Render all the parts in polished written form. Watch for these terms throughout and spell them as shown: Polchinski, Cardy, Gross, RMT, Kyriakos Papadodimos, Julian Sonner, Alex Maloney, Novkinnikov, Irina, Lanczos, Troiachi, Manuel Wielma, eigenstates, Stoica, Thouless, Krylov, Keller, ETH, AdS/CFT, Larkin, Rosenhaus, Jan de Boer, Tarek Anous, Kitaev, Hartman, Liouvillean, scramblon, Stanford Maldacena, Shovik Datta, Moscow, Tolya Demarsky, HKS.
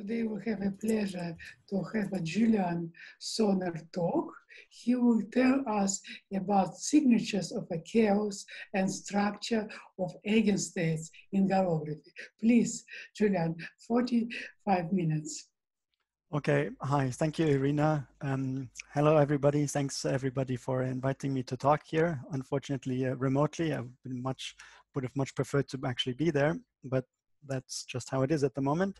Today we have a pleasure to have a Julian Sonner talk. He will tell us about signatures of a chaos and structure of eigenstates in holography. Please, Julian, 45 minutes. Okay, hi, thank you, Irina. Hello, everybody. Thanks, everybody, for inviting me to talk here. Unfortunately, remotely, I would have much preferred to actually be there, but that's just how it is at the moment.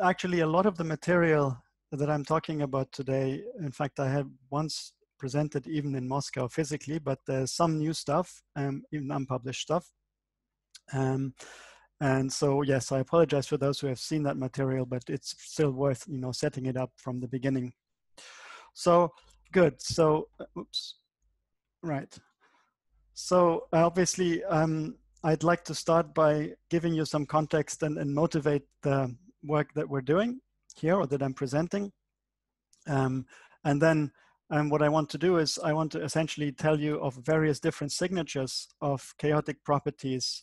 Actually, a lot of the material that I'm talking about today, in fact, I had once presented even in Moscow physically, but there's some new stuff, even unpublished stuff. And so, yes, I apologize for those who have seen that material, but it's still worth, you know, setting it up from the beginning. So, good. So, oops. Right. So, obviously, I'd like to start by giving you some context and motivate the work that we're doing here, or that I'm presenting. And what I want to do is I want to essentially tell you of various different signatures of chaotic properties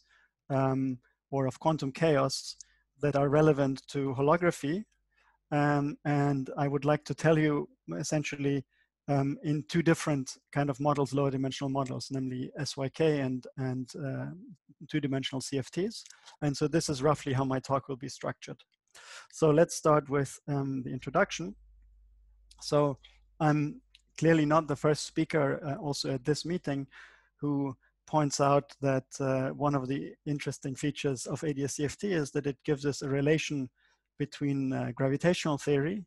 or of quantum chaos that are relevant to holography. And I would like to tell you essentially in two different kind of models, lower dimensional models, namely SYK and two-dimensional CFTs. And so this is roughly how my talk will be structured. So let's start with the introduction. So I'm clearly not the first speaker also at this meeting who points out that one of the interesting features of AdS/CFT is that it gives us a relation between gravitational theory,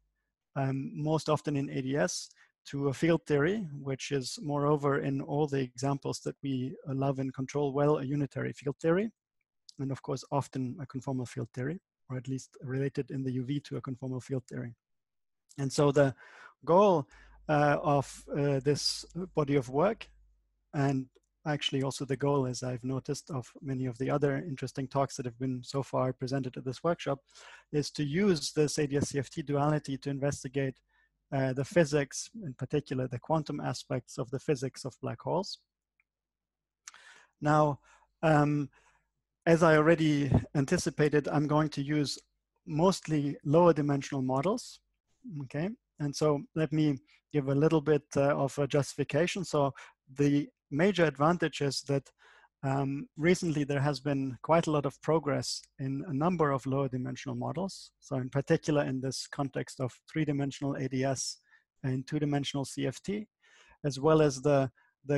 most often in AdS, to a field theory, which is moreover in all the examples that we love and control well, a unitary field theory, and of course often a conformal field theory, or at least related in the UV to a conformal field theory. And so the goal of this body of work, and actually also the goal, as I've noticed, of many of the other interesting talks that have been so far presented at this workshop, is to use this AdS/CFT duality to investigate the physics, in particular the quantum aspects of the physics of black holes. Now, as I already anticipated, I'm going to use mostly lower dimensional models, okay? And so let me give a little bit of a justification. So the major advantage is that recently there has been quite a lot of progress in a number of lower dimensional models. So in particular in this context of three-dimensional AdS and two-dimensional CFT, as well as the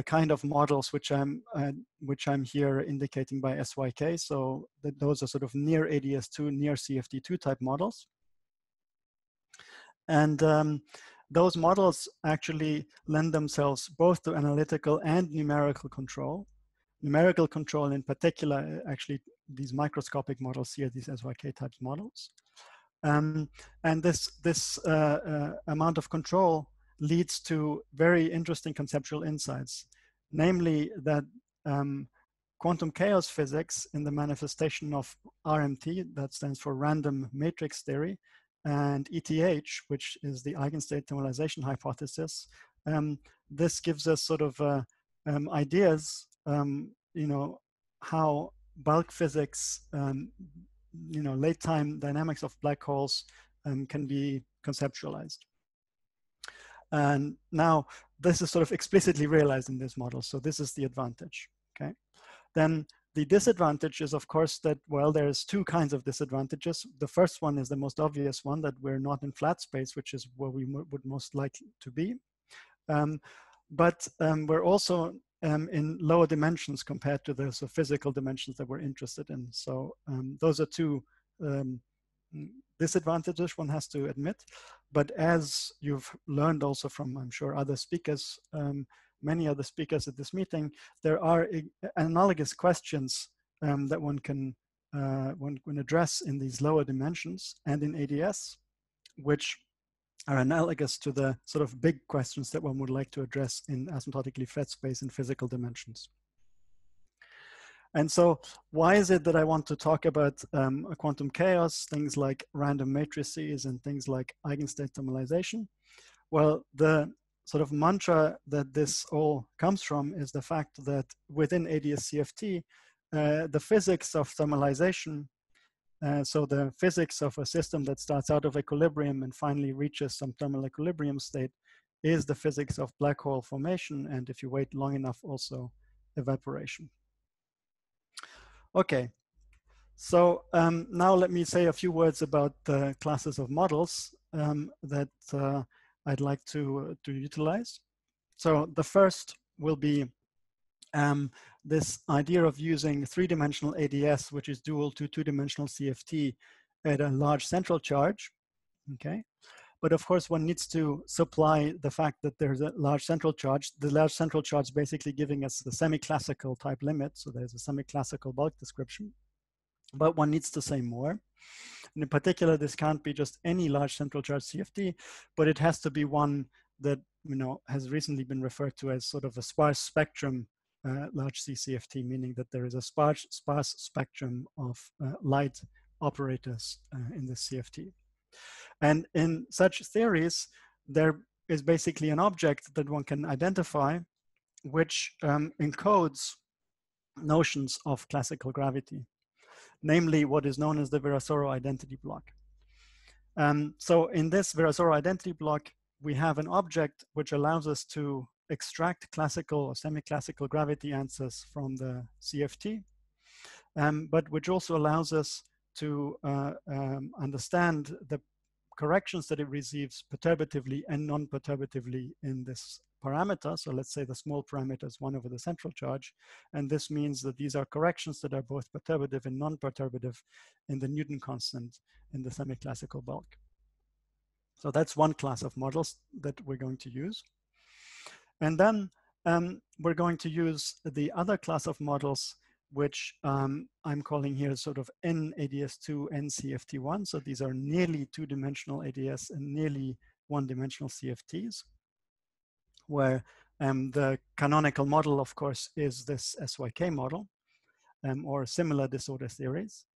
kind of models which I'm here indicating by SYK. So that those are sort of near AdS2, near CFT2 type models. And those models actually lend themselves both to analytical and numerical control. Numerical control in particular, actually these microscopic models here, these SYK type models. And this amount of control leads to very interesting conceptual insights, namely that quantum chaos physics in the manifestation of RMT, that stands for random matrix theory, and ETH, which is the eigenstate thermalization hypothesis, this gives us sort of ideas, you know, how bulk physics, you know, late time dynamics of black holes can be conceptualized. And now this is sort of explicitly realized in this model. So this is the advantage, okay? Then the disadvantage is, of course, that, well, there's two kinds of disadvantages. The first one is the most obvious one, that we're not in flat space, which is where we would most likely to be. But we're also in lower dimensions compared to the physical dimensions that we're interested in. So those are two disadvantages one has to admit. But as you've learned also from, I'm sure, other speakers, many other speakers at this meeting, there are analogous questions that one can address in these lower dimensions and in AdS, which are analogous to the sort of big questions that one would like to address in asymptotically flat space in physical dimensions. And so why is it that I want to talk about quantum chaos, things like random matrices and things like eigenstate thermalization? Well, the sort of mantra that this all comes from is the fact that within AdS/CFT, the physics of thermalization So the physics of a system that starts out of equilibrium and finally reaches some thermal equilibrium state is the physics of black hole formation, and if you wait long enough, also evaporation. Okay, so now let me say a few words about the classes of models that I'd like to utilize. So the first will be this idea of using three-dimensional AdS, which is dual to two-dimensional CFT at a large central charge, okay? But of course one needs to supply the fact that there's a large central charge. The large central charge basically giving us the semi-classical type limit, so there's a semi-classical bulk description. But one needs to say more. And in particular, this can't be just any large central charge CFT, but it has to be one that, you know, has recently been referred to as sort of a sparse spectrum large CCFT, meaning that there is a sparse spectrum of light operators in the CFT. And in such theories, there is basically an object that one can identify which encodes notions of classical gravity, namely what is known as the Virasoro identity block. So in this Virasoro identity block, we have an object which allows us to extract classical or semi-classical gravity answers from the CFT, but which also allows us to understand the corrections that it receives perturbatively and non-perturbatively in this parameter. So let's say the small parameter is 1 over the central charge. And this means that these are corrections that are both perturbative and non-perturbative in the Newton constant in the semi-classical bulk. So that's one class of models that we're going to use. And then we're going to use the other class of models, which I'm calling here sort of N-ADS2, N-CFT1. So these are nearly two-dimensional ADS and nearly one-dimensional CFTs, where the canonical model, of course, is this SYK model or similar disorder theories.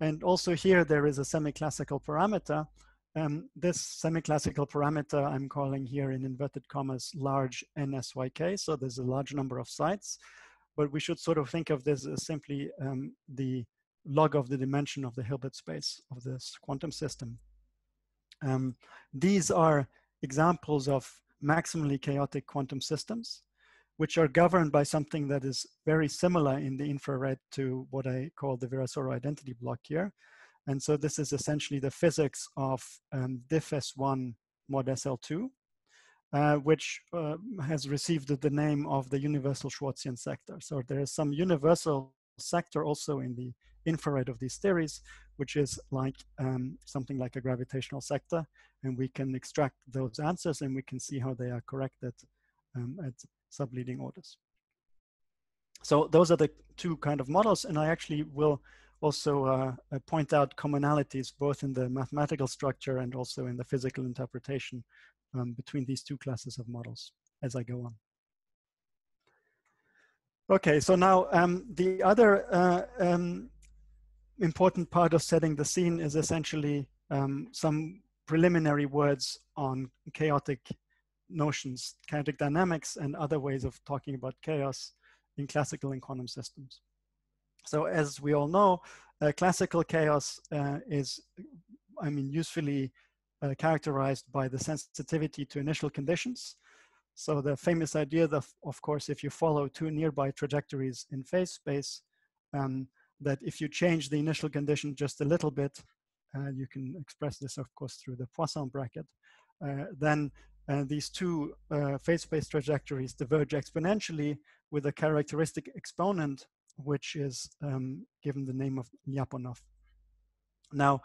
And also here, there is a semi-classical parameter. This semi-classical parameter I'm calling here in inverted commas large NSYK, so there's a large number of sites, but we should sort of think of this as simply the log of the dimension of the Hilbert space of this quantum system. These are examples of maximally chaotic quantum systems, which are governed by something that is very similar in the infrared to what I call the Virasoro identity block here. And so this is essentially the physics of diff S1 mod SL2, which has received the name of the universal Schwarzian sector. So there is some universal sector also in the infrared of these theories, which is like something like a gravitational sector. And we can extract those answers and we can see how they are corrected at subleading orders. So those are the two kind of models. And I actually will also point out commonalities both in the mathematical structure and also in the physical interpretation between these two classes of models as I go on. Okay, so now the other important part of setting the scene is essentially some preliminary words on chaotic notions, chaotic dynamics, and other ways of talking about chaos in classical and quantum systems. So as we all know, classical chaos is, I mean, usefully characterized by the sensitivity to initial conditions. So the famous idea that, of course, if you follow two nearby trajectories in phase space, that if you change the initial condition just a little bit, you can express this, of course, through the Poisson bracket, then these two phase space trajectories diverge exponentially with a characteristic exponent, which is given the name of Lyapunov. Now,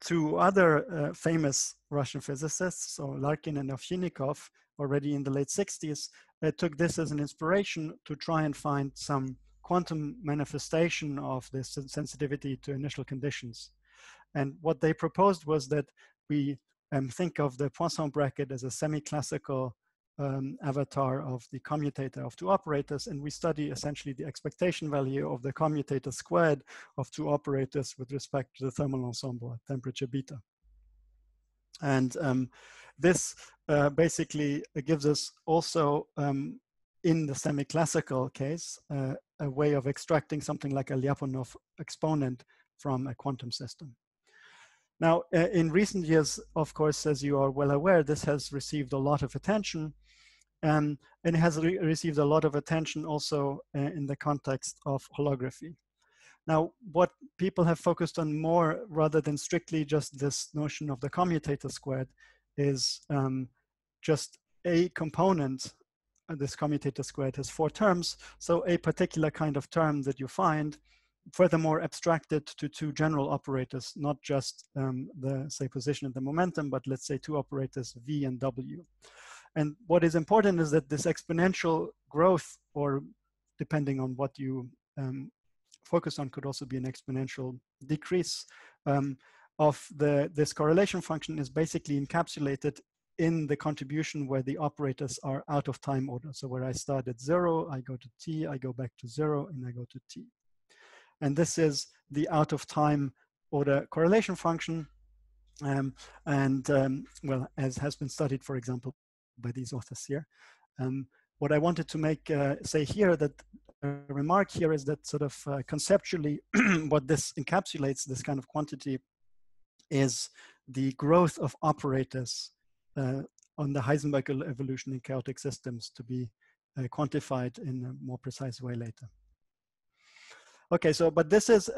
two other famous Russian physicists, so Larkin and Novkinnikov, already in the late 60s, took this as an inspiration to try and find some quantum manifestation of this sensitivity to initial conditions. And what they proposed was that we think of the Poisson bracket as a semi-classical avatar of the commutator of two operators, and we study essentially the expectation value of the commutator squared of two operators with respect to the thermal ensemble at temperature beta. And this basically gives us also in the semi-classical case, a way of extracting something like a Lyapunov exponent from a quantum system. Now, in recent years, of course, as you are well aware, this has received a lot of attention, and it has received a lot of attention also in the context of holography. Now, what people have focused on more, rather than strictly just this notion of the commutator squared, is just a component. This commutator squared has 4 terms, so a particular kind of term that you find, furthermore abstracted to 2 general operators, not just the, say, position and the momentum, but let's say 2 operators, V and W. And what is important is that this exponential growth, or depending on what you focus on, could also be an exponential decrease of this correlation function, is basically encapsulated in the contribution where the operators are out of time order. So where I start at 0, I go to t, I go back to 0, and I go to t. And this is the out of time order correlation function. Well, as has been studied, for example, by these authors here. What I wanted to make, say here, that a remark here is that sort of conceptually what this encapsulates, this kind of quantity, is the growth of operators on the Heisenberg evolution in chaotic systems, to be quantified in a more precise way later. Okay, so, but this is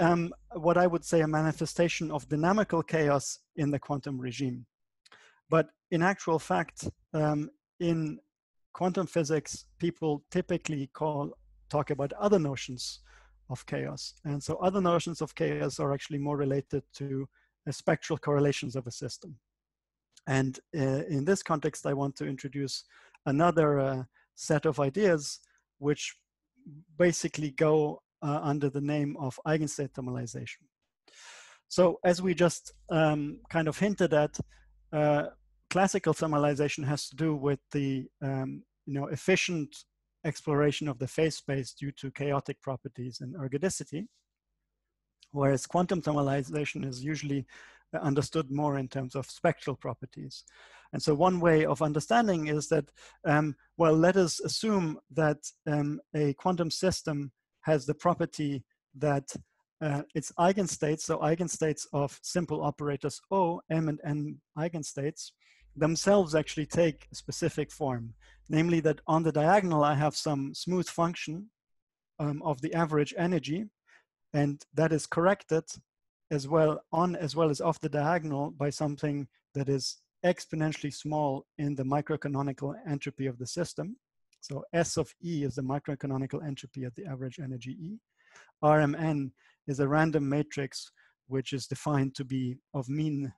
what I would say a manifestation of dynamical chaos in the quantum regime. But in actual fact, in quantum physics, people typically talk about other notions of chaos. And so other notions of chaos are actually more related to spectral correlations of a system. And in this context, I want to introduce another set of ideas, which basically go under the name of eigenstate thermalization. So as we just kind of hinted at, classical thermalization has to do with the efficient exploration of the phase space due to chaotic properties and ergodicity, whereas quantum thermalization is usually understood more in terms of spectral properties. And so one way of understanding is that, well, let us assume that a quantum system has the property that its eigenstates, so eigenstates of simple operators O, M and N eigenstates, themselves actually take a specific form. Namely that on the diagonal, I have some smooth function of the average energy, and that is corrected as well on as well as off the diagonal by something that is exponentially small in the microcanonical entropy of the system. So S of E is the microcanonical entropy at the average energy E. RMN is a random matrix which is defined to be of mean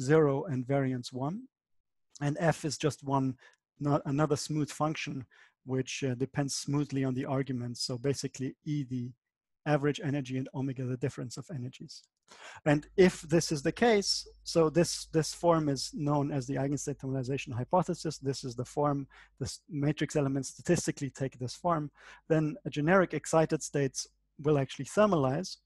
0 and variance 1. And F is just another smooth function which depends smoothly on the arguments. So basically E the average energy and omega the difference of energies. And if this is the case, so this form is known as the eigenstate thermalization hypothesis. This is the form, this matrix elements statistically take this form, then a generic excited states will actually thermalize.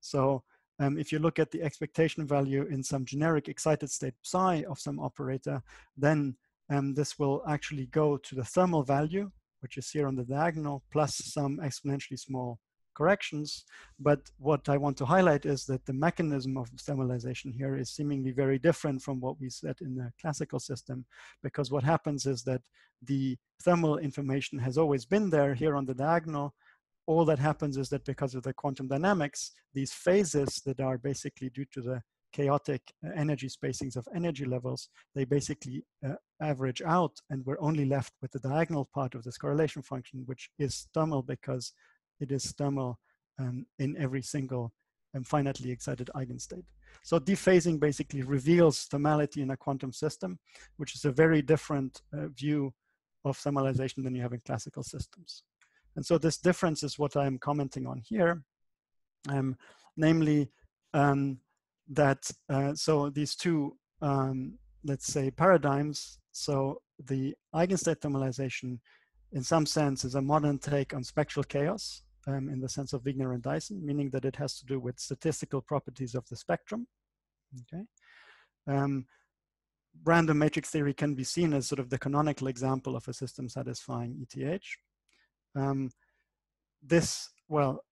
So if you look at the expectation value in some generic excited state psi of some operator, then this will actually go to the thermal value, which is here on the diagonal, plus some exponentially small corrections. But what I want to highlight is that the mechanism of thermalization here is seemingly very different from what we said in the classical system, because what happens is that the thermal information has always been there here on the diagonal. All that happens is that because of the quantum dynamics, these phases that are basically due to the chaotic energy spacings of energy levels, they basically average out, and we're only left with the diagonal part of this correlation function, which is thermal because it is thermal in every single finitely excited eigenstate. So dephasing basically reveals thermality in a quantum system, which is a very different view of thermalization than you have in classical systems. And so this difference is what I'm commenting on here, namely that so these two, let's say, paradigms, so the eigenstate thermalization in some sense is a modern take on spectral chaos, in the sense of Wigner and Dyson, meaning that it has to do with statistical properties of the spectrum. Okay, random matrix theory can be seen as sort of the canonical example of a system satisfying ETH. Well,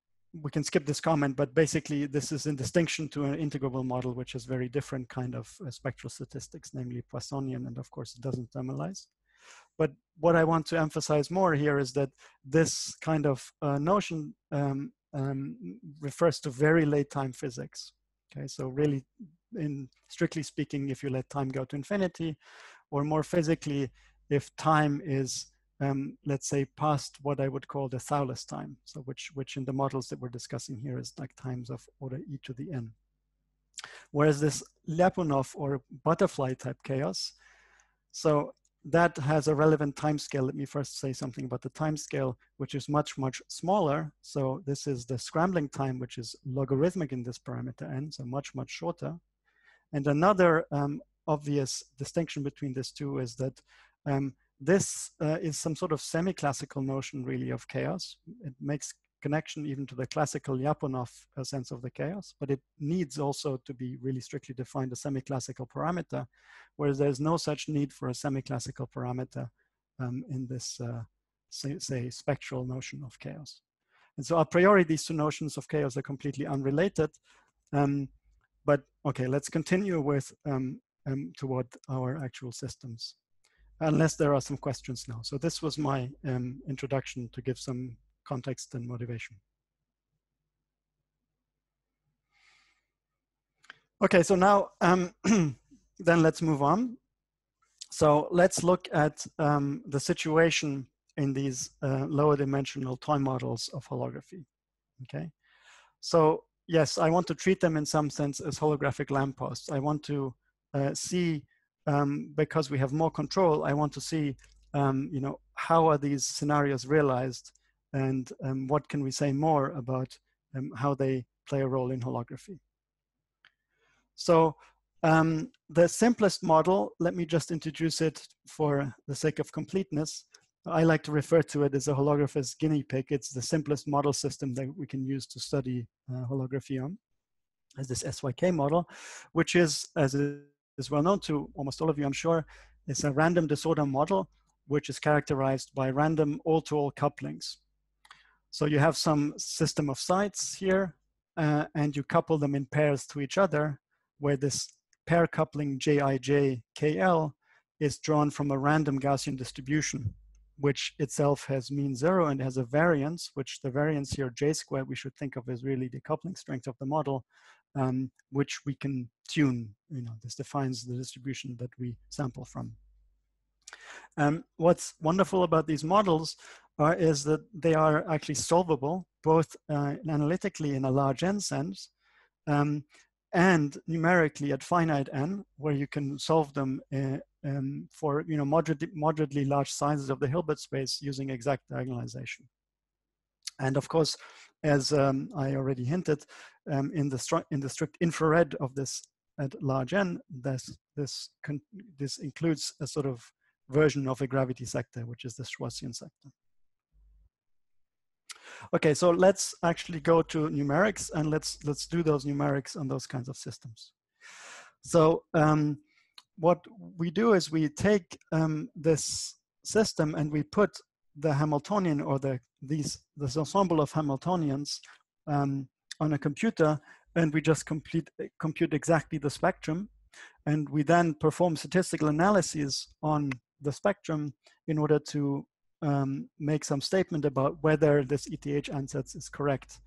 we can skip this comment, but basically this is in distinction to an integrable model, which is very different kind of spectral statistics, namely Poissonian, and of course it doesn't thermalize. But what I want to emphasize more here is that this kind of notion refers to very late time physics. Okay, so really, in strictly speaking, if you let time go to infinity, or more physically, if time is let's say past what I would call the Thouless time, so which in the models that we're discussing here is like times of order e to the n. Whereas this Lyapunov or butterfly type chaos, so that has a relevant time scale. Let me first say something about the time scale, which is much, much smaller. So this is the scrambling time, which is logarithmic in this parameter n, so much, much shorter. And another obvious distinction between these two is that this is some sort of semi-classical notion really of chaos. It makes connection even to the classical Lyapunov sense of the chaos, but it needs also to be really strictly defined a semi-classical parameter, whereas there's no such need for a semi-classical parameter in this, say, spectral notion of chaos. And so a priori, these two notions of chaos are completely unrelated. But okay, let's continue with toward our actual systems, unless there are some questions now. So this was my introduction to give some context and motivation. Okay, so now then let's move on. So let's look at the situation in these lower dimensional toy models of holography, okay? So yes, I want to treat them in some sense as holographic lampposts. I want to see because we have more control, I want to see, you know, how are these scenarios realized, and what can we say more about how they play a role in holography. So the simplest model, let me just introduce it for the sake of completeness. I like to refer to it as a holographer's guinea pig. It's the simplest model system that we can use to study holography on, as this SYK model, which is, as it is well known to almost all of you, I'm sure, it's a random disorder model, which is characterized by random all-to-all couplings. So you have some system of sites here, and you couple them in pairs to each other, where this pair coupling Jij KL is drawn from a random Gaussian distribution, which itself has mean zero and has a variance, which the variance here, J squared, we should think of as really the coupling strength of the model, which we can tune. You know, this defines the distribution that we sample from. What's wonderful about these models is that they are actually solvable, both analytically in a large n sense, and numerically at finite n, where you can solve them for, you know, moderately large sizes of the Hilbert space using exact diagonalization. And of course, as I already hinted, in the strict infrared of this at large n, this includes a sort of version of a gravity sector, which is the Schwarzian sector. Okay, so let's actually go to numerics, and let's do those numerics on those kinds of systems. So what we do is we take this system and we put the Hamiltonian, or this ensemble of Hamiltonians on a computer, and we just compute exactly the spectrum, and we then perform statistical analyses on the spectrum in order to make some statement about whether this ETH ansatz is correct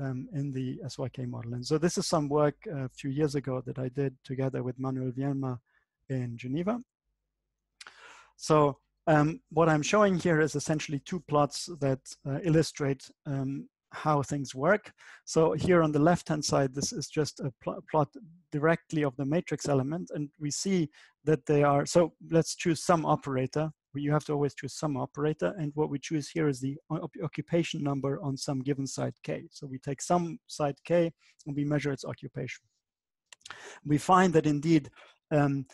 in the SYK model. And so this is some work a few years ago that I did together with Manuel Wielma in Geneva. So what I'm showing here is essentially two plots that illustrate how things work. So here on the left-hand side, this is just a plot directly of the matrix element, and we see that they are, so let's choose some operator. You have to always choose some operator, and what we choose here is the occupation number on some given site K. So we take some site K and we measure its occupation. We find that indeed the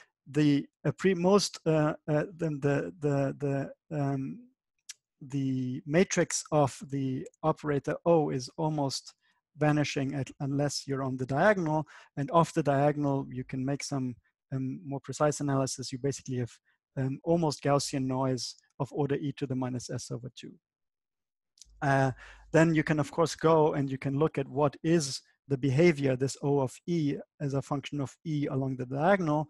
matrix of the operator O is almost vanishing unless you're on the diagonal, and off the diagonal you can make some more precise analysis, you basically have almost Gaussian noise of order e to the minus s over 2. Then you can, of course, go and you can look at what is the behavior, this O of e as a function of e along the diagonal,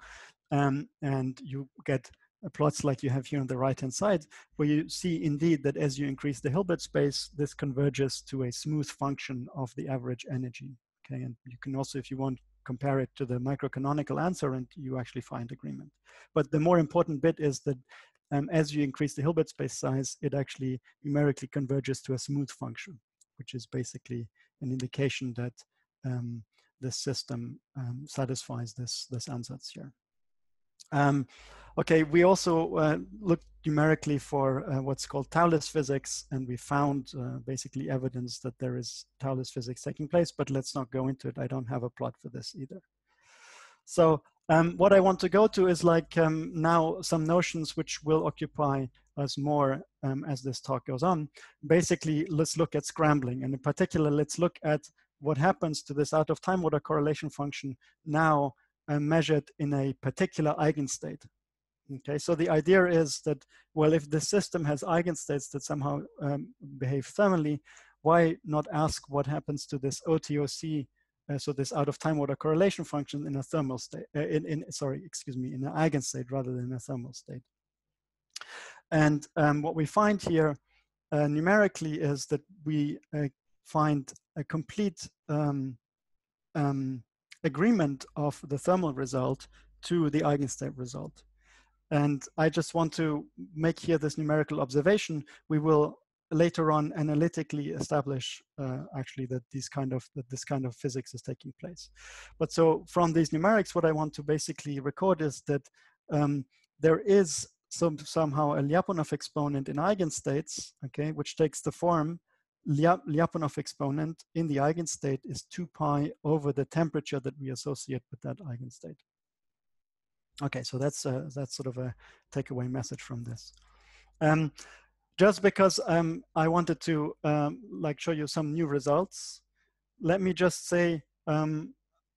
and you get plots like you have here on the right-hand side, where you see indeed that as you increase the Hilbert space, this converges to a smooth function of the average energy. Okay, and you can also, if you want, compare it to the microcanonical answer, and you actually find agreement. But the more important bit is that as you increase the Hilbert space size, it actually numerically converges to a smooth function, which is basically an indication that this system satisfies this ansatz here. Okay, we also looked numerically for what's called Thouless physics, and we found basically evidence that there is Thouless physics taking place, but let's not go into it. I don't have a plot for this either. So what I want to go to is like now some notions which will occupy us more as this talk goes on. Basically, let's look at scrambling, and in particular, let's look at what happens to this out of time order correlation function now measured in a particular eigenstate. Okay, so the idea is that, well, if the system has eigenstates that somehow behave thermally, why not ask what happens to this OTOC, so this out of time order correlation function in a thermal state, in an eigenstate rather than a thermal state. And what we find here numerically is that we find a complete agreement of the thermal result to the eigenstate result. And I just want to make here this numerical observation. We will later on analytically establish actually that this kind of physics is taking place. But so from these numerics, what I want to basically record is that there is somehow a Lyapunov exponent in eigenstates, okay, which takes the form Lyapunov exponent in the eigenstate is 2 pi over the temperature that we associate with that eigenstate. Okay, so that's sort of a takeaway message from this. Just because I wanted to like show you some new results, let me just say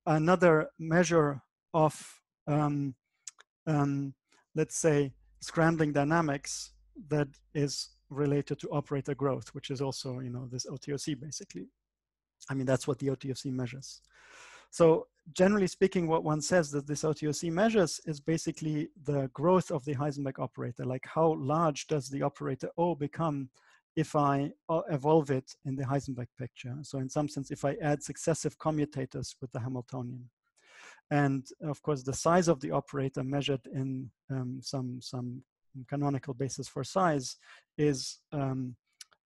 another measure of let's say scrambling dynamics that is related to operator growth, which is also, you know, this OTOC basically. I mean, that's what the OTOC measures. So generally speaking, what one says that this OTOC measures is basically the growth of the Heisenberg operator, like how large does the operator O become if I evolve it in the Heisenberg picture. So in some sense, if I add successive commutators with the Hamiltonian. And of course, the size of the operator measured in some canonical basis for size is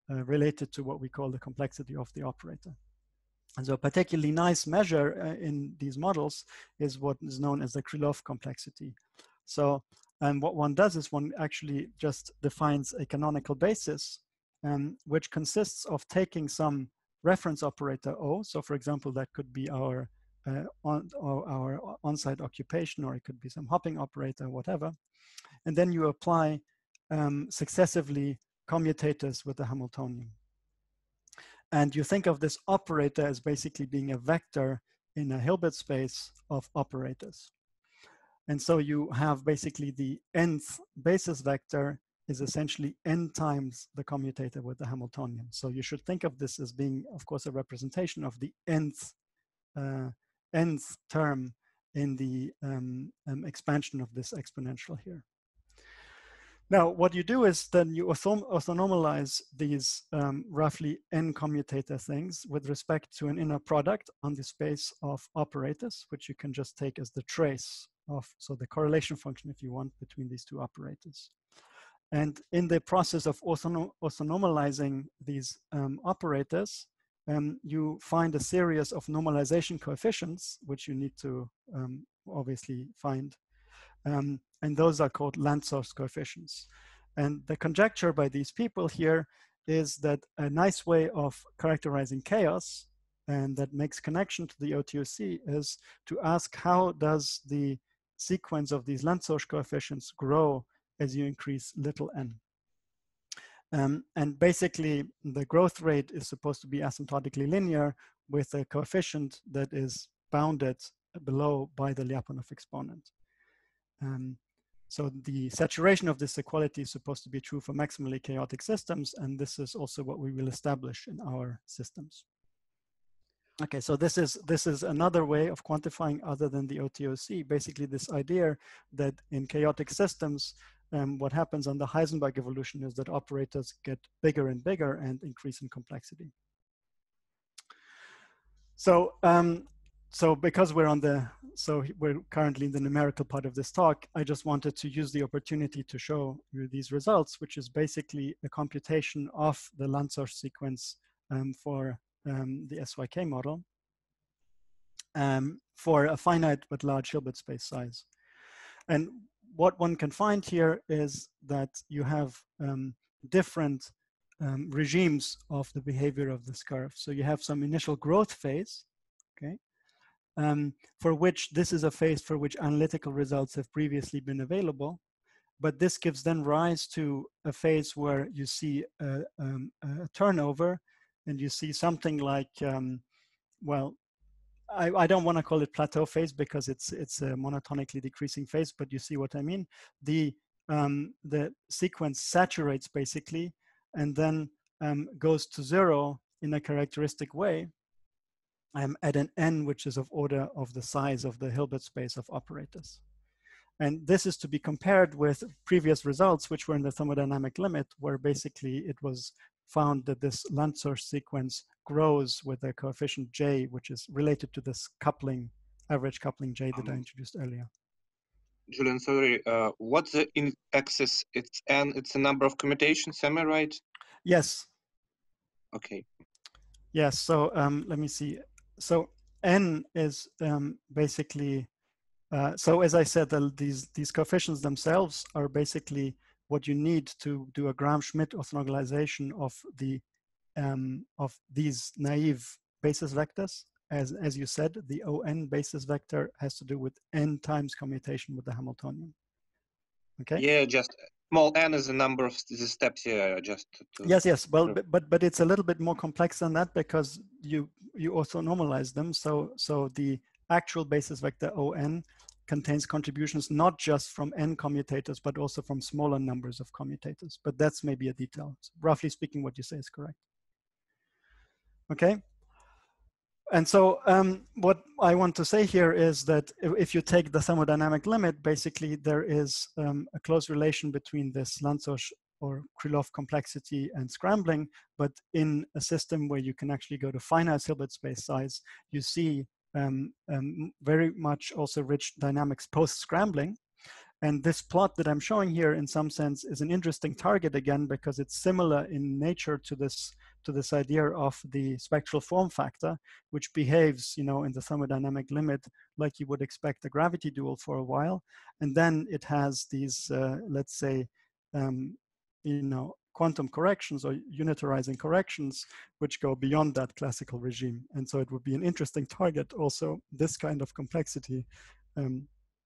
related to what we call the complexity of the operator. And so a particularly nice measure in these models is what is known as the Krylov complexity. So what one does is one actually just defines a canonical basis, which consists of taking some reference operator O. So for example, that could be our on-site occupation, or it could be some hopping operator, whatever. And then you apply successively commutators with the Hamiltonian. And you think of this operator as basically being a vector in a Hilbert space of operators. And so you have basically the nth basis vector is essentially n times the commutator with the Hamiltonian. So you should think of this as being, of course, a representation of the nth term in the expansion of this exponential here. Now, what you do is then you orthonormalize these roughly n commutator things with respect to an inner product on the space of operators, which you can just take as the trace of, so the correlation function, if you want, between these two operators. And in the process of orthonormalizing these operators, you find a series of normalization coefficients, which you need to obviously find. And those are called Lanczos coefficients. And the conjecture by these people here is that a nice way of characterizing chaos, and that makes connection to the OTOC, is to ask how does the sequence of these Lanczos coefficients grow as you increase little n. And basically, the growth rate is supposed to be asymptotically linear with a coefficient that is bounded below by the Lyapunov exponent. So the saturation of this equality is supposed to be true for maximally chaotic systems, and this is also what we will establish in our systems. Okay, so this is another way of quantifying other than the OTOC. Basically, this idea that in chaotic systems, what happens on the Heisenberg evolution is that operators get bigger and bigger and increase in complexity. So, we're currently in the numerical part of this talk. I just wanted to use the opportunity to show you these results, which is basically a computation of the Lanczos sequence for the SYK model for a finite but large Hilbert space size. And what one can find here is that you have different regimes of the behavior of this curve. So you have some initial growth phase, okay, for which this is a phase for which analytical results have previously been available. But this gives then rise to a phase where you see a turnover, and you see something like, well, I don't want to call it plateau phase because it's a monotonically decreasing phase, but you see what I mean. The sequence saturates basically, and then goes to zero in a characteristic way at an n, which is of order of the size of the Hilbert space of operators. And this is to be compared with previous results, which were in the thermodynamic limit, where basically it was found that this Lanczos sequence grows with a coefficient j, which is related to this coupling, average coupling j that I introduced earlier. Julian, sorry, what's the in-axis? It's n, it's the number of commutations, am I right? Yes. Okay. Yes, so let me see. So n is basically, so as I said, these coefficients themselves are basically what you need to do a Gram-Schmidt orthogonalization of these naive basis vectors. As you said, the ON basis vector has to do with n times commutation with the Hamiltonian. Okay. Yeah, just small n is the number of the steps here. Just to yes. Well, but it's a little bit more complex than that because you orthonormalize them. So the actual basis vector ON contains contributions not just from n commutators, but also from smaller numbers of commutators. But that's maybe a detail. So roughly speaking, what you say is correct. Okay. And so what I want to say here is that if you take the thermodynamic limit, basically there is a close relation between this Lanczos or Krylov complexity and scrambling. But in a system where you can actually go to finite Hilbert space size, you see very much also rich dynamics post-scrambling. And this plot that I'm showing here in some sense is an interesting target again, because it's similar in nature to this idea of the spectral form factor, which behaves, you know, in the thermodynamic limit like you would expect a gravity dual for a while. And then it has these, let's say, you know, quantum corrections or unitarizing corrections, which go beyond that classical regime. And so it would be an interesting target also, this kind of complexity,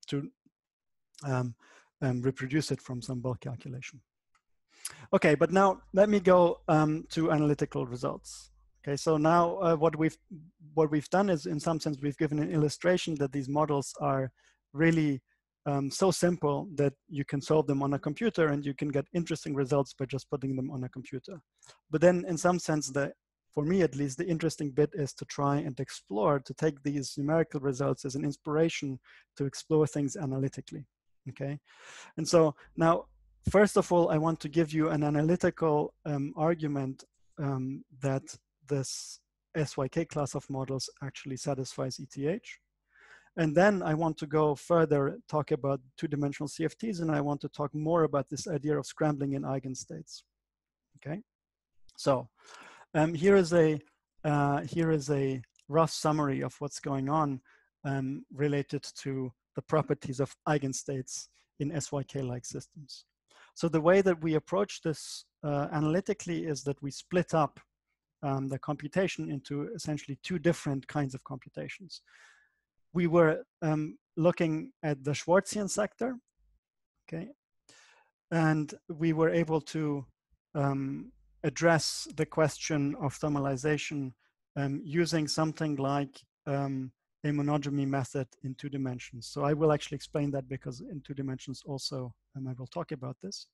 to reproduce it from some bulk calculation. Okay, but now let me go to analytical results. Okay, so now what we've done is, in some sense, we've given an illustration that these models are really so simple that you can solve them on a computer and you can get interesting results by just putting them on a computer. But then in some sense, for me at least, the interesting bit is to try and explore, to take these numerical results as an inspiration to explore things analytically, okay? And so now, first of all, I want to give you an analytical argument that this SYK class of models actually satisfies ETH. And then I want to go further, talk about two-dimensional CFTs, and I want to talk more about this idea of scrambling in eigenstates. Okay, so here is a rough summary of what's going on related to the properties of eigenstates in SYK-like systems. So the way that we approach this analytically is that we split up the computation into essentially two different kinds of computations. We were looking at the Schwarzian sector, okay? And we were able to address the question of thermalization using something like a monogamy method in two dimensions. So I will actually explain that, because in two dimensions also, I will talk about this.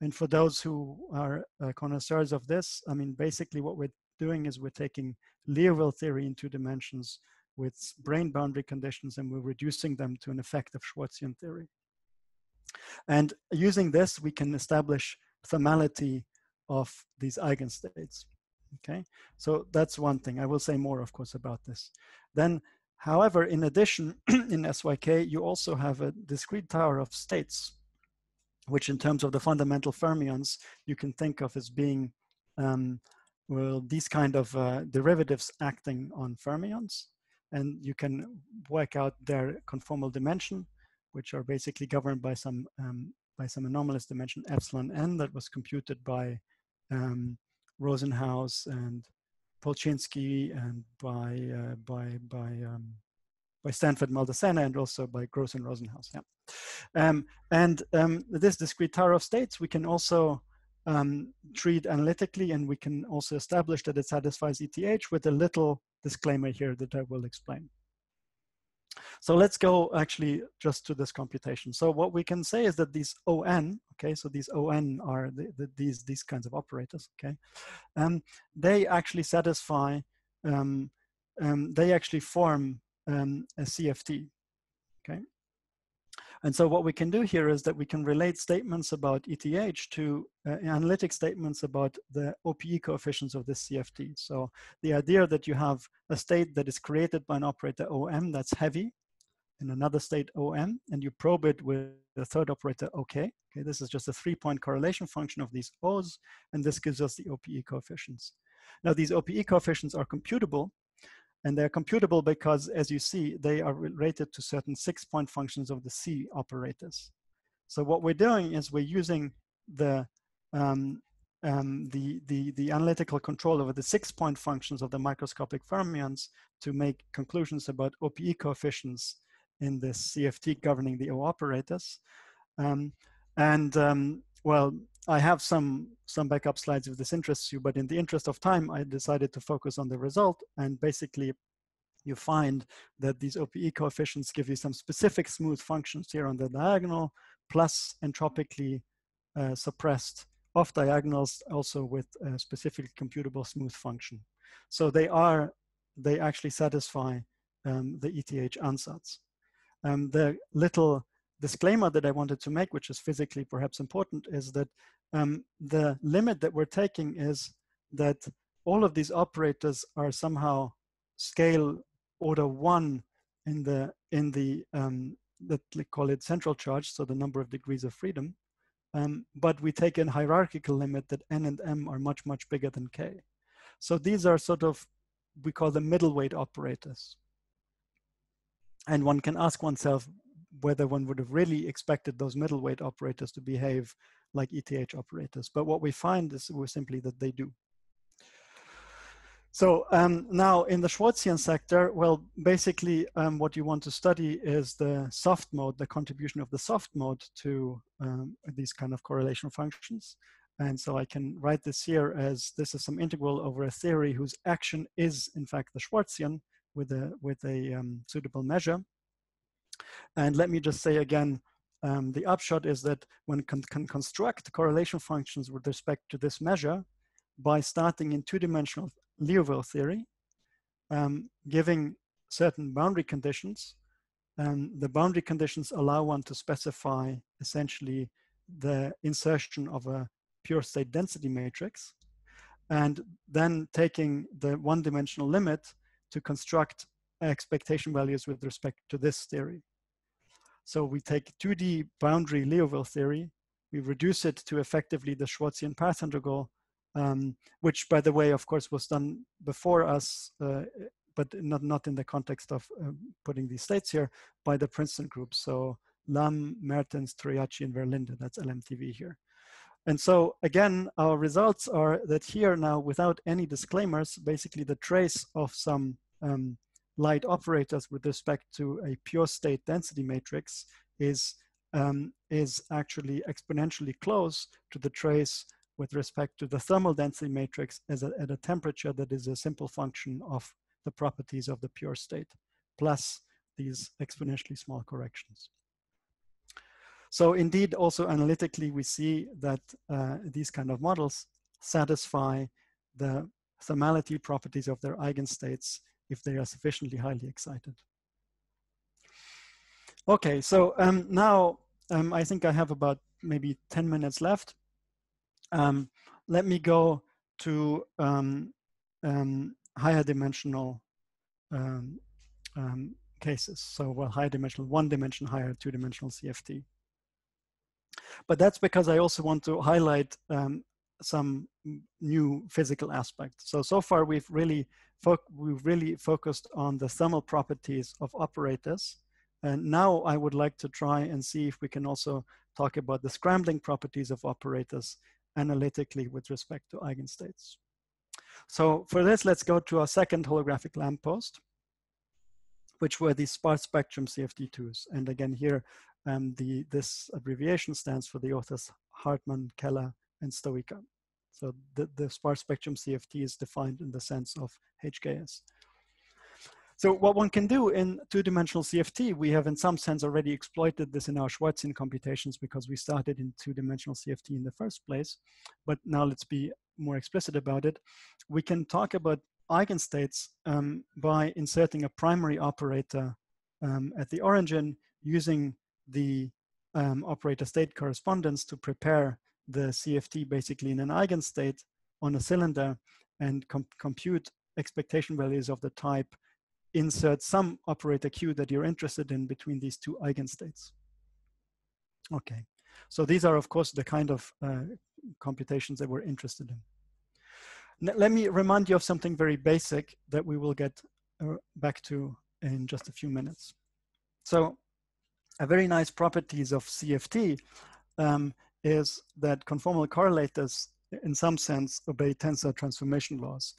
And for those who are connoisseurs of this, I mean, basically what we're doing is we're taking Liouville theory in two dimensions with brain boundary conditions, and we're reducing them to an effect of Schwarzian theory. And using this, we can establish thermality of these eigenstates. Okay, so that's one thing. I will say more, of course, about this. Then, however, in addition, in SYK, you also have a discrete tower of states, which in terms of the fundamental fermions, you can think of as being, well, these kind of derivatives acting on fermions. And you can work out their conformal dimension, which are basically governed by some anomalous dimension, epsilon n, that was computed by Rosenhaus and Polchinski, and by Stanford Maldacena, and also by Gross and Rosenhaus. Yeah. This discrete tower of states, we can also treat analytically, and we can also establish that it satisfies ETH with a little disclaimer here that I will explain. So let's go actually just to this computation. So what we can say is that these ON, okay, so these ON are these kinds of operators, okay, they actually satisfy, they actually form a CFT, okay. And so what we can do here is that we can relate statements about ETH to analytic statements about the OPE coefficients of this CFT. So the idea that you have a state that is created by an operator OM that's heavy, and another state OM, and you probe it with the third operator OK. Okay, this is just a three-point correlation function of these O's, and this gives us the OPE coefficients. Now these OPE coefficients are computable. And they're computable because, as you see, they are related to certain six-point functions of the C operators. So what we're doing is we're using the analytical control over the six-point functions of the microscopic fermions to make conclusions about OPE coefficients in this CFT governing the O operators. Well, I have some backup slides if this interests you, but in the interest of time, I decided to focus on the result. And basically, you find that these OPE coefficients give you some specific smooth functions here on the diagonal, plus entropically suppressed off diagonals, also with a specific computable smooth function. So they actually satisfy the ETH ansatz. The little disclaimer that I wanted to make, which is physically perhaps important, is that the limit that we're taking is that all of these operators are somehow scale order 1 in the we call it central charge, so the number of degrees of freedom, but we take a hierarchical limit that n and m are much, much bigger than k. So these are sort of, we call them middleweight operators. And one can ask oneself whether one would have really expected those middleweight operators to behave like ETH operators. But what we find is simply that they do. So now in the Schwarzian sector, well, basically what you want to study is the soft mode, the contribution of the soft mode to these kind of correlation functions. And so I can write this here as this is some integral over a theory whose action is in fact the Schwarzian with a suitable measure. And let me just say again, the upshot is that one can construct correlation functions with respect to this measure by starting in two-dimensional Liouville theory, giving certain boundary conditions. The boundary conditions allow one to specify essentially the insertion of a pure state density matrix, and then taking the one-dimensional limit to construct expectation values with respect to this theory. So we take 2D boundary Liouville theory, we reduce it to effectively the Schwarzian path integral, which by the way, of course, was done before us, but not in the context of putting these states here, by the Princeton group. So Lam, Mertens, Troiachi, and Verlinde, that's LMTV here. And so again, our results are that here now, without any disclaimers, basically the trace of some light operators with respect to a pure state density matrix is actually exponentially close to the trace with respect to the thermal density matrix at a temperature that is a simple function of the properties of the pure state plus these exponentially small corrections. So indeed, also analytically, we see that these kind of models satisfy the thermality properties of their eigenstates if they are sufficiently highly excited. Okay, so now I think I have about maybe 10 minutes left. Let me go to higher dimensional cases. So, well, higher dimensional, one dimension higher, two dimensional CFT. But that's because I also want to highlight some new physical aspects. So far we've really focused on the thermal properties of operators. And now I would like to try and see if we can also talk about the scrambling properties of operators analytically with respect to eigenstates. So for this, let's go to our second holographic lamppost, which were the sparse spectrum CFT2s. And again, here, this abbreviation stands for the authors Hartman, Keller, and Stoica. So the sparse spectrum CFT is defined in the sense of HKS. So what one can do in two-dimensional CFT, we have in some sense already exploited this in our Schwarzian computations because we started in two-dimensional CFT in the first place. But now let's be more explicit about it. We can talk about eigenstates by inserting a primary operator at the origin using the operator state correspondence to prepare the CFT basically in an eigenstate on a cylinder and compute expectation values of the type, insert some operator Q that you're interested in between these two eigenstates. Okay, so these are of course the kind of computations that we're interested in. Let me remind you of something very basic that we will get back to in just a few minutes. So a very nice properties of CFT is that conformal correlators in some sense obey tensor transformation laws,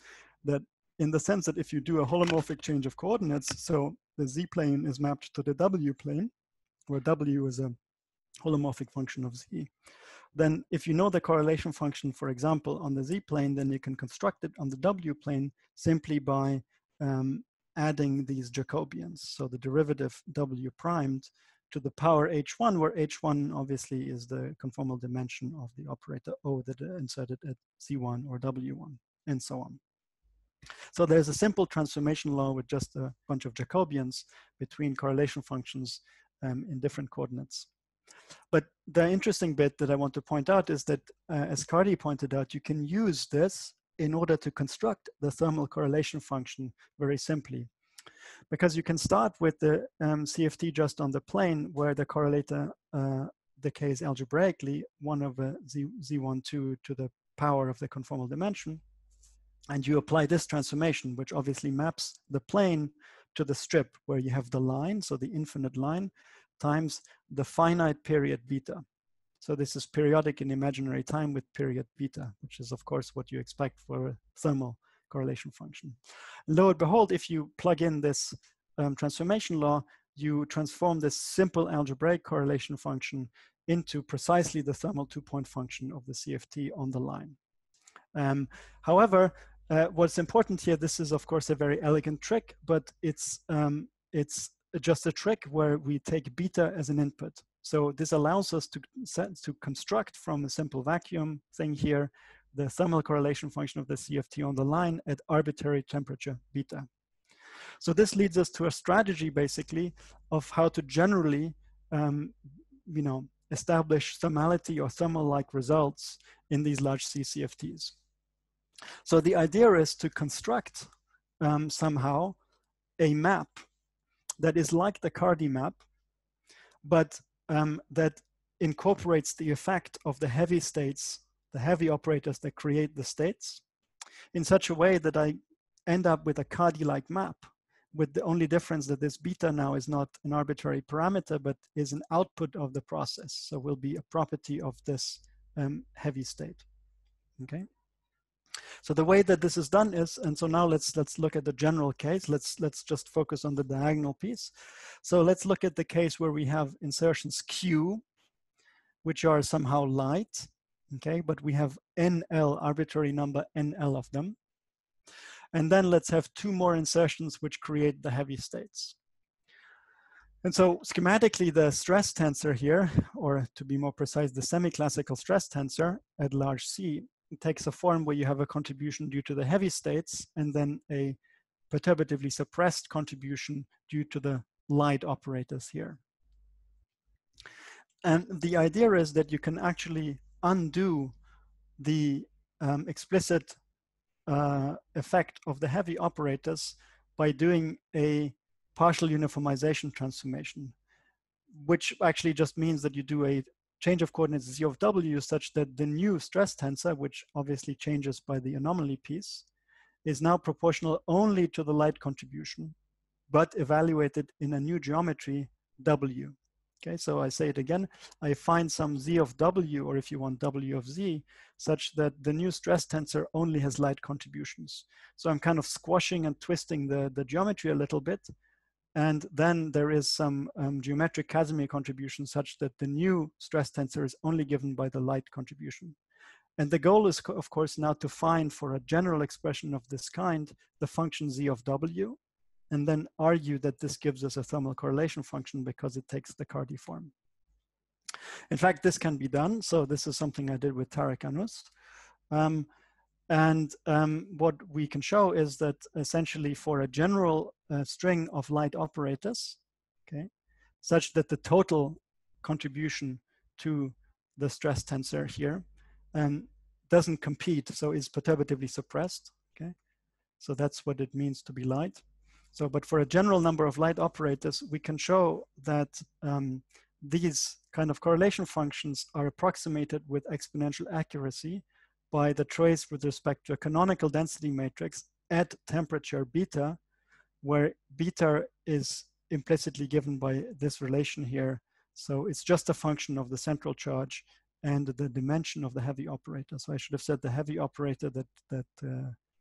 that in the sense that if you do a holomorphic change of coordinates, so the Z plane is mapped to the W plane, where W is a holomorphic function of Z, then if you know the correlation function, for example, on the Z plane, then you can construct it on the W plane simply by adding these Jacobians. So the derivative W primed to the power H1, where H1 obviously is the conformal dimension of the operator O that is inserted at Z1 or W1, and so on. So there's a simple transformation law with just a bunch of Jacobians between correlation functions in different coordinates. But the interesting bit that I want to point out is that, as Cardy pointed out, you can use this in order to construct the thermal correlation function very simply, because you can start with the CFT just on the plane where the correlator decays algebraically 1 over Z12 to the power of the conformal dimension. And you apply this transformation, which obviously maps the plane to the strip where you have the line, so the infinite line, times the finite period beta. So this is periodic in imaginary time with period beta, which is of course what you expect for a thermal correlation function. And lo and behold, if you plug in this transformation law, you transform this simple algebraic correlation function into precisely the thermal two-point function of the CFT on the line. However, what's important here, this is of course a very elegant trick, but it's just a trick where we take beta as an input. So this allows us to construct from a simple vacuum thing here, the thermal correlation function of the CFT on the line at arbitrary temperature beta. So this leads us to a strategy basically of how to generally, you know, establish thermality or thermal-like results in these large C CFTs. So the idea is to construct somehow a map that is like the Cardy map, but that incorporates the effect of the heavy states, the heavy operators that create the states, in such a way that I end up with a Cardy-like map, with the only difference that this beta now is not an arbitrary parameter, but is an output of the process. So will be a property of this heavy state, okay? So the way that this is done is, and so now let's look at the general case. Let's just focus on the diagonal piece. So let's look at the case where we have insertions Q, which are somehow light, okay? But we have NL, arbitrary number NL of them. And then let's have two more insertions which create the heavy states. And so schematically, the stress tensor here, or to be more precise, the semi-classical stress tensor at large C, it takes a form where you have a contribution due to the heavy states and then a perturbatively suppressed contribution due to the light operators here. And the idea is that you can actually undo the explicit effect of the heavy operators by doing a partial uniformization transformation, which actually just means that you do a change of coordinates z of w such that the new stress tensor, which obviously changes by the anomaly piece, is now proportional only to the light contribution, but evaluated in a new geometry w. Okay, so I say it again, I find some z of w, or if you want w of z, such that the new stress tensor only has light contributions. So I'm kind of squashing and twisting the geometry a little bit. And then there is some geometric Casimir contribution such that the new stress tensor is only given by the light contribution. And the goal is, of course, now to find for a general expression of this kind, the function z of w, and then argue that this gives us a thermal correlation function because it takes the Cardy form. In fact, this can be done. So this is something I did with Tarek Anous. What we can show is that essentially for a general string of light operators, okay, such that the total contribution to the stress tensor here doesn't compete, so is perturbatively suppressed, okay? So that's what it means to be light. So, but for a general number of light operators, we can show that these kind of correlation functions are approximated with exponential accuracy by the trace with respect to a canonical density matrix at temperature beta, where beta is implicitly given by this relation here. So it's just a function of the central charge and the dimension of the heavy operator. So I should have said the heavy operator that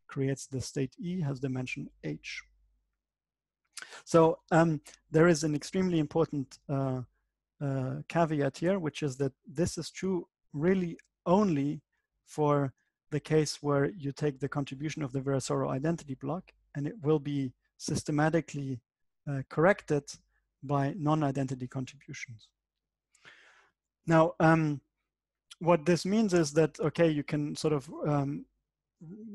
creates the state E has dimension H. So there is an extremely important caveat here, which is that this is true really only for the case where you take the contribution of the Virasoro identity block, and it will be systematically corrected by non-identity contributions. Now, what this means is that, okay, you can sort of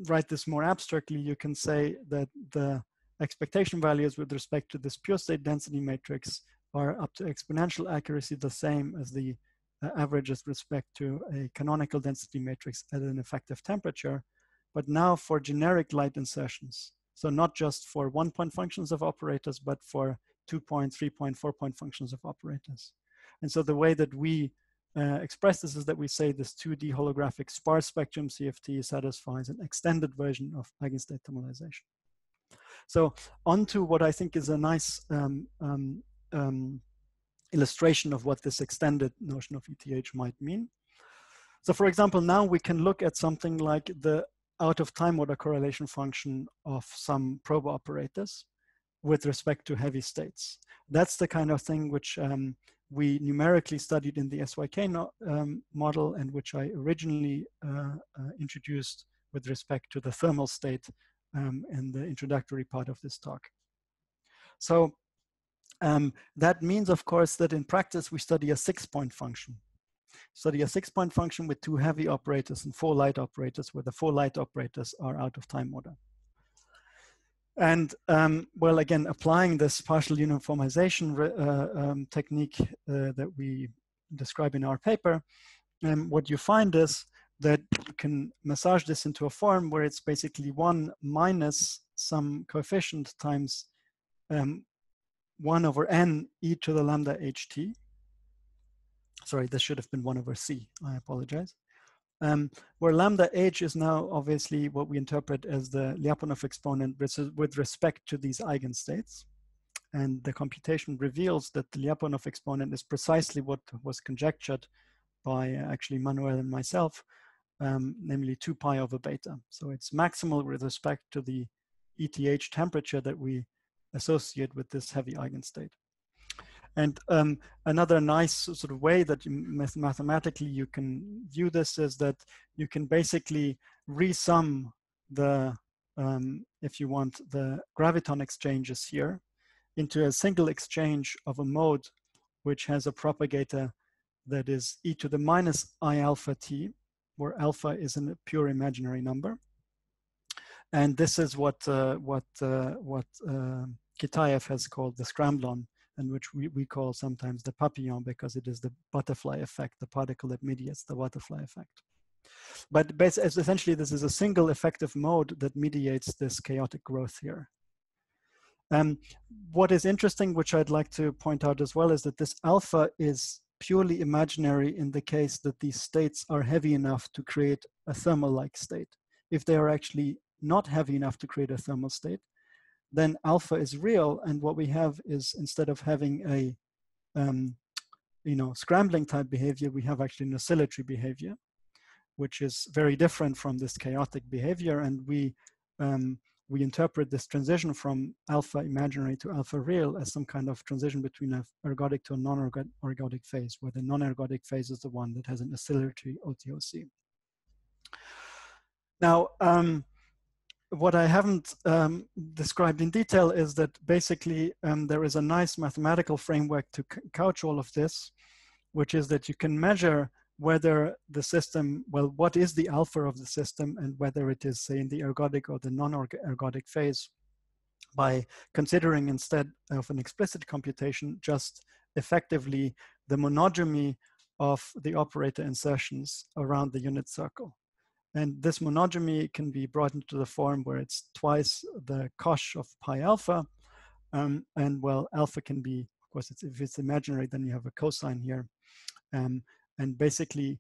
write this more abstractly. You can say that the expectation values with respect to this pure state density matrix are up to exponential accuracy the same as the averages respect to a canonical density matrix at an effective temperature, but now for generic light insertions. So not just for 1 point functions of operators, but for 2 point, 3 point, 4 point functions of operators. And so the way that we express this is that we say this 2D holographic sparse spectrum CFT satisfies an extended version of eigenstate thermalization. So onto what I think is a nice illustration of what this extended notion of ETH might mean. So for example, now we can look at something like the out of time order correlation function of some probe operators with respect to heavy states. That's the kind of thing which we numerically studied in the SYK model, and which I originally introduced with respect to the thermal state in the introductory part of this talk. So that means, of course, that in practice, we study a 6 point function. Study a 6 point function with 2 heavy operators and 4 light operators, where the 4 light operators are out of time order. And well, again, applying this partial uniformization technique that we describe in our paper, what you find is that you can massage this into a form where it's basically 1 minus some coefficient times 1 over n e to the lambda ht. Sorry, this should have been 1 over c, I apologize. Where lambda h is now obviously what we interpret as the Lyapunov exponent with respect to these eigenstates. And the computation reveals that the Lyapunov exponent is precisely what was conjectured by actually Manuel and myself, namely 2 pi over beta. So it's maximal with respect to the ETH temperature that we associate with this heavy eigenstate. And another nice sort of way that mathematically you can view this is that you can basically resum the, if you want, the graviton exchanges here into a single exchange of a mode which has a propagator that is e to the minus I alpha t, where alpha is a pure imaginary number. And this is what Kitaev has called the scramblon, and which we call sometimes the papillon, because it is the butterfly effect, the particle that mediates the butterfly effect. But essentially, this is a single effective mode that mediates this chaotic growth here. What is interesting, which I'd like to point out as well, is that this alpha is purely imaginary in the case that these states are heavy enough to create a thermal-like state. If they are actually not heavy enough to create a thermal state, then alpha is real, and what we have is, instead of having a scrambling type behavior, we have actually an oscillatory behavior, which is very different from this chaotic behavior. And we interpret this transition from alpha imaginary to alpha real as some kind of transition between an ergodic to a non-ergodic phase, where the non-ergodic phase is the one that has an oscillatory OTOC. Now, what I haven't described in detail is that basically there is a nice mathematical framework to couch all of this, which is that you can measure whether the system, well, what is the alpha of the system, and whether it is, say, in the ergodic or the non-ergodic phase, by considering, instead of an explicit computation, just effectively the monogamy of the operator insertions around the unit circle. And this monogamy can be brought into the form where it's twice the cosh of pi alpha. And well, alpha can be, of course, if it's imaginary, then you have a cosine here. And basically,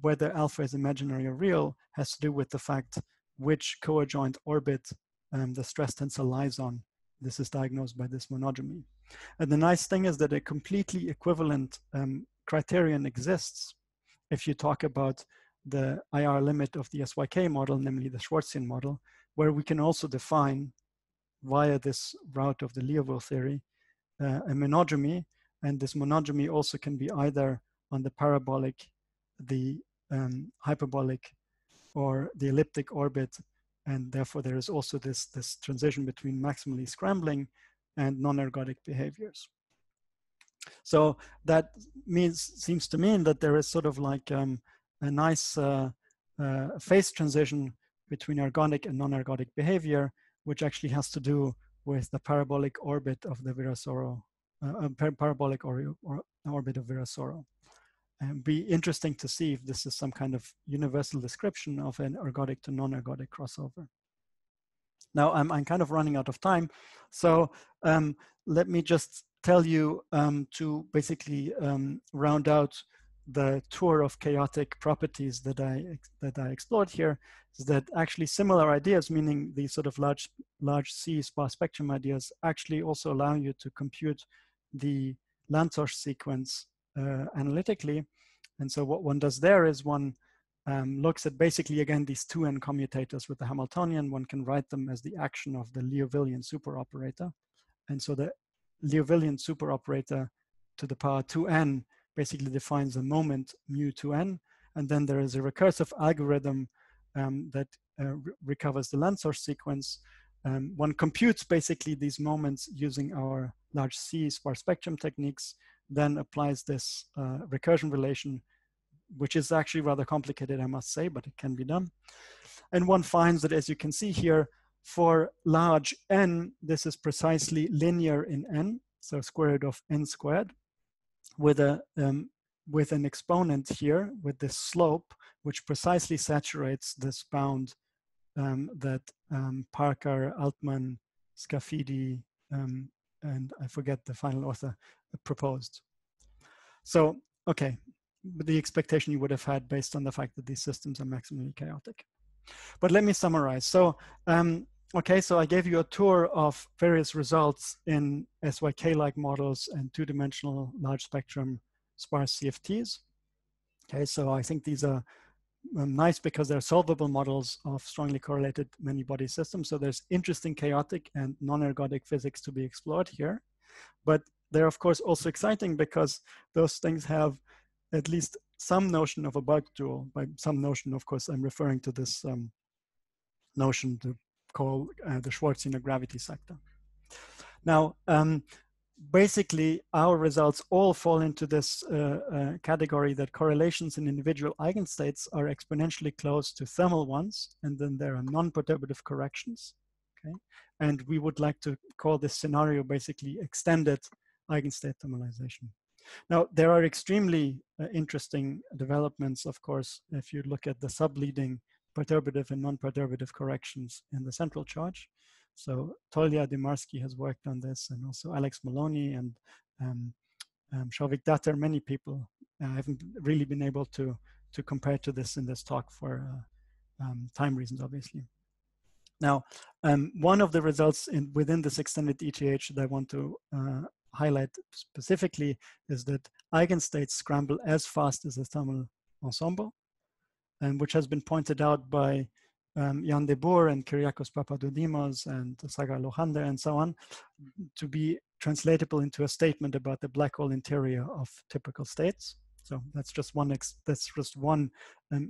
whether alpha is imaginary or real has to do with the fact which coadjoint orbit the stress tensor lies on. This is diagnosed by this monogamy. And the nice thing is that a completely equivalent criterion exists if you talk about the IR limit of the SYK model, namely the Schwarzian model, where we can also define, via this route of the Liouville theory, a monogamy. And this monogamy also can be either on the parabolic, the hyperbolic, or the elliptic orbit. And therefore, there is also this transition between maximally scrambling and non-ergodic behaviors. So that seems to mean that there is sort of like a nice phase transition between ergodic and non-ergodic behavior, which actually has to do with the parabolic orbit of the Virasoro, orbit of Virasoro. And be interesting to see if this is some kind of universal description of an ergodic to non-ergodic crossover. Now I'm kind of running out of time, so let me just tell you to basically round out the tour of chaotic properties that I explored here, is that actually similar ideas, meaning these sort of large C sparse spectrum ideas, actually also allow you to compute the Lanczos sequence analytically. And so what one does there is one looks at basically, again, these 2n commutators with the Hamiltonian. One can write them as the action of the Liouvillean superoperator. And so the Liouvillean superoperator to the power 2n basically defines a moment mu 2n, and then there is a recursive algorithm that recovers the Lanczos sequence. One computes basically these moments using our large C sparse spectrum techniques, then applies this recursion relation, which is actually rather complicated, I must say, but it can be done. And one finds that, as you can see here, for large n, this is precisely linear in n, so square root of n squared, with an exponent here, with this slope, which precisely saturates this bound that Parker, Altman, Scafidi, and I forget the final author, proposed. So, okay, the expectation you would have had based on the fact that these systems are maximally chaotic. But let me summarize. So, okay, so I gave you a tour of various results in SYK-like models and two-dimensional large spectrum sparse CFTs. Okay, so I think these are nice because they're solvable models of strongly correlated many-body systems. So there's interesting chaotic and non-ergodic physics to be explored here. But they're, of course, also exciting because those things have at least some notion of a bulk dual. By some notion, of course, I'm referring to this notion to call the Schwarzian gravity sector. Now, basically, our results all fall into this category that correlations in individual eigenstates are exponentially close to thermal ones, and then there are non-perturbative corrections. Okay, and we would like to call this scenario basically extended eigenstate thermalization. Now, there are extremely interesting developments, of course, if you look at the subleading perturbative and non-perturbative corrections in the central charge. So Tolya Demarsky has worked on this, and also Alex Maloney and Shovik Datta, many people. I haven't really been able to compare to this in this talk for time reasons, obviously. Now, one of the results within this extended ETH that I want to highlight specifically is that eigenstates scramble as fast as the thermal ensemble, which has been pointed out by Jan de Boer and Kyriakos Papadodimos and Sagar Lohander and so on, to be translatable into a statement about the black hole interior of typical states. So that's just one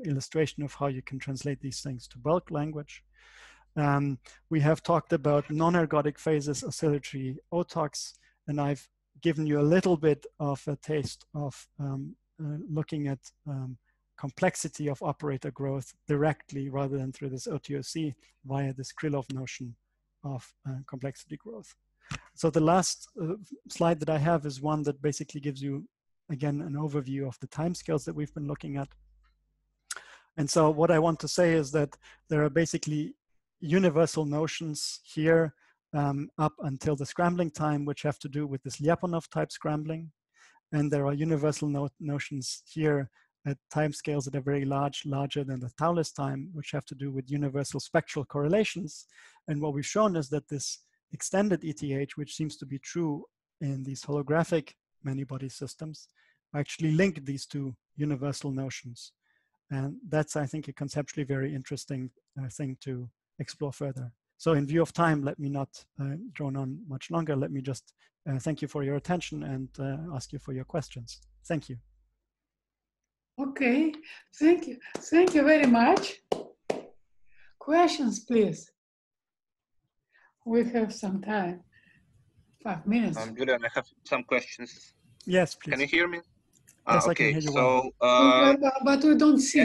illustration of how you can translate these things to bulk language. We have talked about non-ergodic phases, oscillatory OTOCs, and I've given you a little bit of a taste of looking at complexity of operator growth directly rather than through this OTOC via this Krylov notion of complexity growth. So the last slide that I have is one that basically gives you, again, an overview of the timescales that we've been looking at. And so what I want to say is that there are basically universal notions here up until the scrambling time, which have to do with this Lyapunov type scrambling. And there are universal notions here at timescales that are very large, larger than the Thouless time, which have to do with universal spectral correlations. And what we've shown is that this extended ETH, which seems to be true in these holographic many-body systems, actually link these two universal notions. And that's, I think, a conceptually very interesting thing to explore further. So in view of time, let me not drone on much longer. Let me just thank you for your attention and ask you for your questions. Thank you. Okay, thank you. Thank you very much. Questions, please. We have some time, 5 minutes. Julian, I have some questions. Yes, please. Can you hear me? Yes, okay. I can hear you well. So, but we don't see.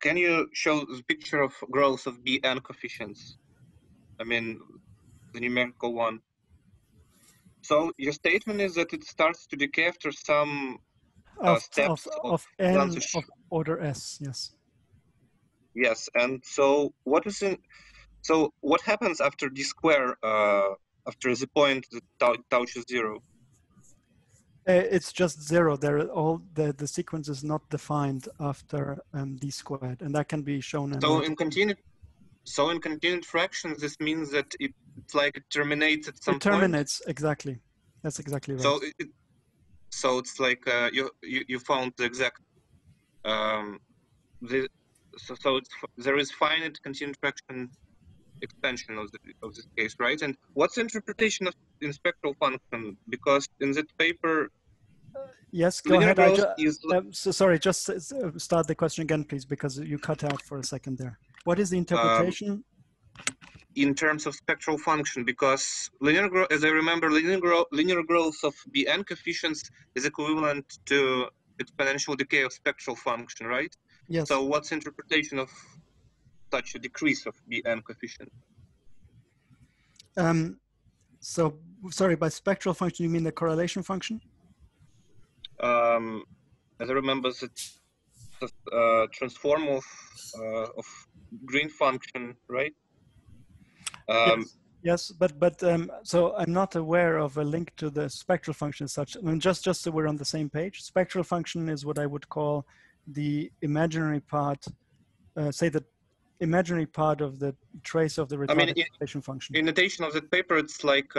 Can you show the picture of growth of BN coefficients? I mean, the numerical one. So your statement is that it starts to decay after some steps of n of order s, yes. Yes, and so what is in? So what happens after d square, after the point that touches zero? It's just zero. There, the sequence is not defined after d squared, and that can be shown. So in continued, fractions, this means that it's like it terminates at some point. It terminates point. Exactly. That's exactly right. So So it's like you found the exact there is finite continued fraction expansion of this case, right? And what's the interpretation of in spectral function? Because in that paper, yes, go ahead. So sorry, just start the question again, please, because you cut out for a second there. What is the interpretation? In terms of spectral function, because linear growth, as I remember, linear growth of BN coefficients is equivalent to exponential decay of spectral function, right? Yes. So what's the interpretation of such a decrease of BN coefficient? So, sorry, by spectral function, you mean the correlation function? As I remember, it's the transform of Green function, right? Yes. Yes, but so I'm not aware of a link to the spectral function as such. I mean, just so we're on the same page, spectral function is what I would call the imaginary part, say the imaginary part of the trace of the retarded correlation function. In notation of that paper, it's like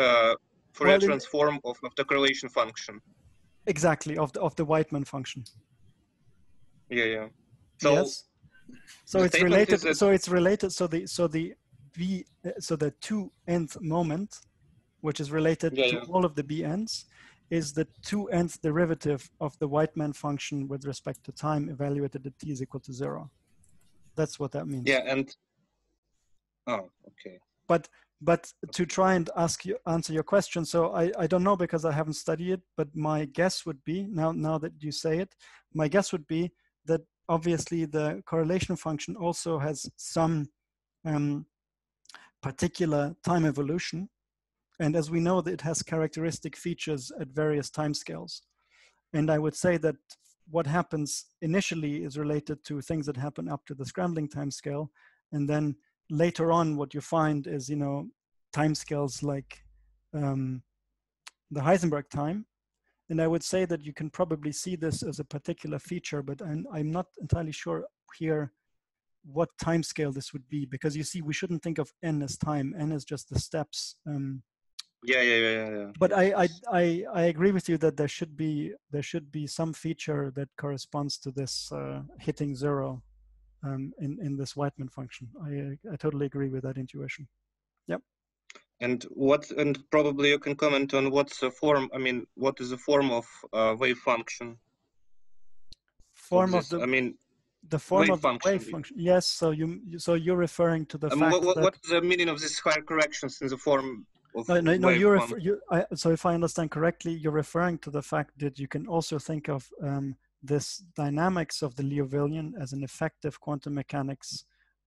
Fourier transform of the correlation function. Exactly, of the Whiteman function. Yeah, yeah. So yes. So it's related. So it's related. So the 2nth moment, which is related to all of the bn's, is the 2nth derivative of the Whiteman function with respect to time evaluated at t is equal to 0. That's what that means. Yeah, and oh, okay. But to try and answer your question, so I don't know because I haven't studied it, but my guess would be, now that you say it, my guess would be that obviously the correlation function also has some particular time evolution. And as we know, that it has characteristic features at various timescales. And I would say that what happens initially is related to things that happen up to the scrambling timescale, and then later on, what you find is, you know, timescales like the Heisenberg time. And I would say that you can probably see this as a particular feature, but I'm not entirely sure here what timescale this would be, because you see, we shouldn't think of n as time. N is just the steps. Yeah. But I agree with you that there should be some feature that corresponds to this hitting zero. In this Weidmann function. I totally agree with that intuition. Yep. And probably you can comment on what's the form, I mean, what is the form of wave function? Form of the, I mean, the form of the wave function. Yes, so you're referring to the fact that... What's the meaning of these higher corrections in the form of so if I understand correctly, you're referring to the fact that you can also think of this dynamics of the Liouvillean as an effective quantum mechanics.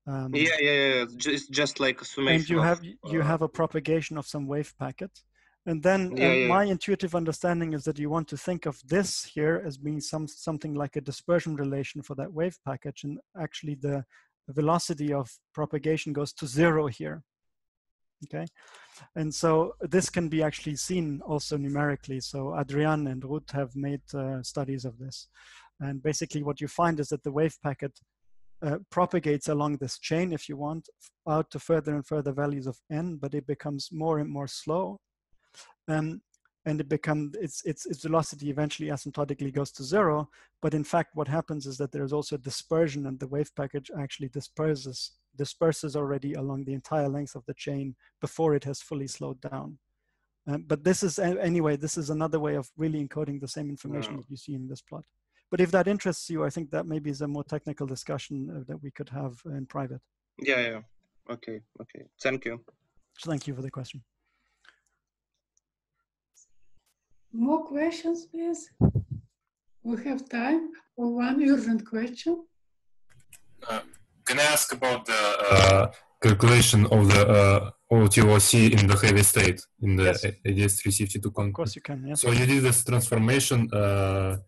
Yeah. It's just like a summation. And you have a propagation of some wave packet. And then my intuitive understanding is that you want to think of this here as being something like a dispersion relation for that wave package. And actually the velocity of propagation goes to zero here. Okay. And so this can be actually seen also numerically. So Adrian and Ruth have made studies of this. And basically what you find is that the wave packet propagates along this chain, if you want, out to further and further values of n, but it becomes more and more slow. And it becomes, its velocity eventually asymptotically goes to zero. But in fact, what happens is that there is also dispersion, and the wave package actually disperses already along the entire length of the chain before it has fully slowed down. But this is, anyway, this is another way of really encoding the same information that you see in this plot. But if that interests you, I think that maybe is a more technical discussion that we could have in private. Yeah. Okay. Thank you. So thank you for the question. More questions, please? We have time for one urgent question. Can I ask about the calculation of the OTOC in the heavy state in the AdS/CFT2 context? Of course you can, yes. So you did this transformation to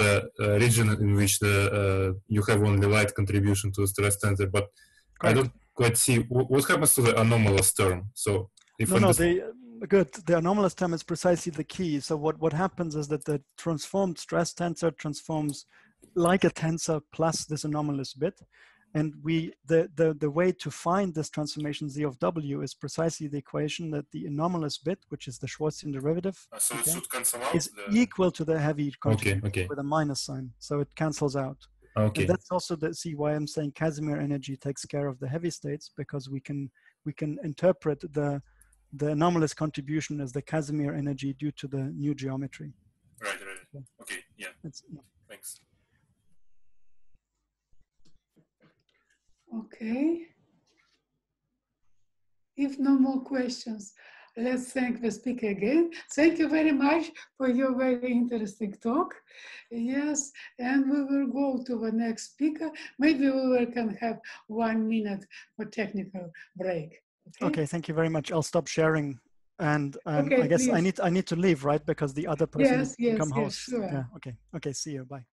the region in which the you have only light contribution to the stress tensor, but correct. I don't quite see what happens to the anomalous term. So if the anomalous term is precisely the key. So what happens is that the transformed stress tensor transforms like a tensor plus this anomalous bit. And the way to find this transformation Z of W is precisely the equation that the anomalous bit, which is the Schwarzian derivative, so it should cancel out, is equal to the heavy contribution with a minus sign. So it cancels out. Okay. And that's also why I'm saying Casimir energy takes care of the heavy states, because we can interpret the anomalous contribution as the Casimir energy due to the new geometry. Right. Yeah. Okay. Yeah. Thanks. Okay. If no more questions, let's thank the speaker again. Thank you very much for your very interesting talk. Yes, and we will go to the next speaker. Maybe we can have 1 minute for technical break. Okay, thank you very much. I'll stop sharing. And I guess I need to leave, right? Because the other person can come host. Sure. Yeah, okay, see you, bye.